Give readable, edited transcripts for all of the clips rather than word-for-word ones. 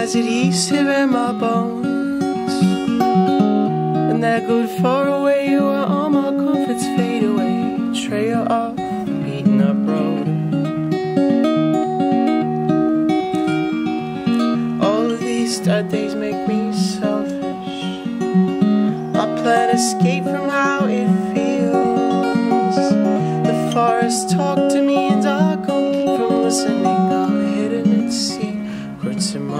has adhesive in my bones, and that good far away where all my comforts fade away, trail off the beaten up road. All of these dead days make me selfish. I plan escape from how it feels. The forest talk to me and I go keep from listening. I'm hidden at sea. It's in my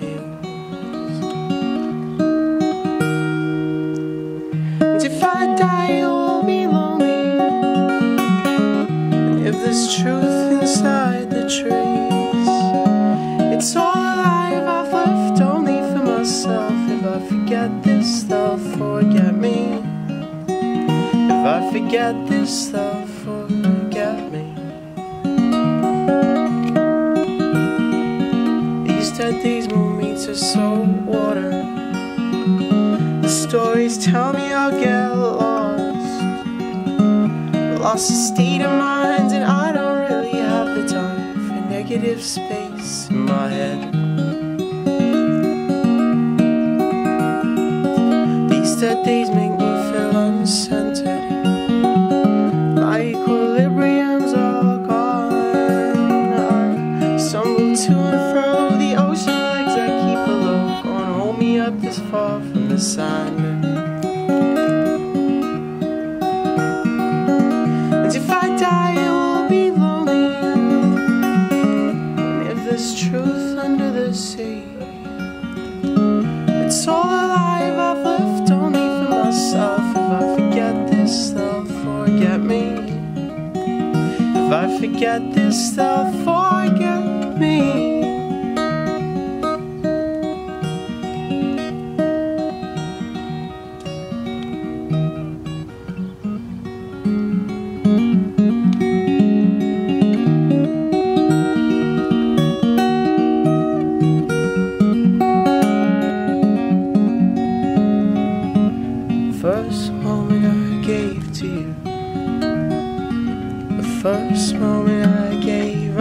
heels. And if I die, I'll be lonely. And if there's truth inside the trees, it's all alive I've left only for myself. If I forget this, they'll forget me. If I forget this, they'll forget me. Dead days move me to salt water. The stories tell me I'll get lost. Lost a state of mind, and I don't really have the time for negative space in my head. These dead days make me feel uncentered. My equilibrium's all gone. I stumble to and fro. This far from the sun. And if I die, it will be lonely. And if there's truth under the sea, it's all alive I've left only for myself. If I forget this, they'll forget me. If I forget this, they'll forget me. First moment I gave to you, the first moment I gave,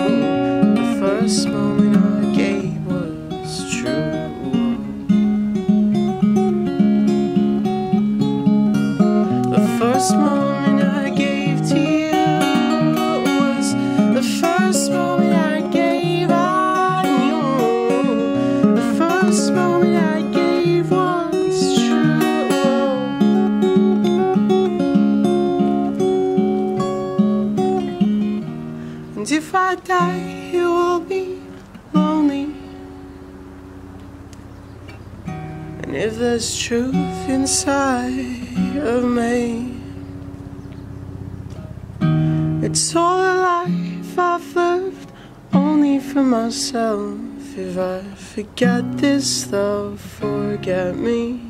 I knew the first moment I gave was true. The first moment I gave to you was the first moment I gave, I knew the first moment I gave was. And if I die, it will be lonely. And if there's truth inside of me, it's all a life I've lived only for myself. If I forget this, they'll forget me.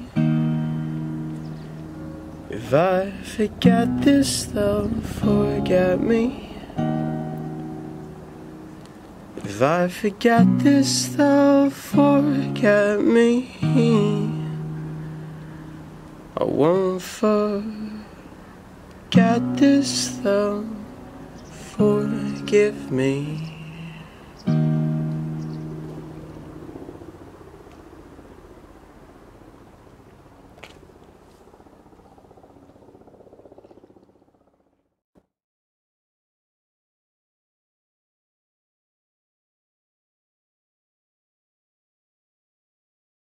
If I forget this, they'll forget me. If I forget this, they'll forget me. I won't forget this, they'll forgive me.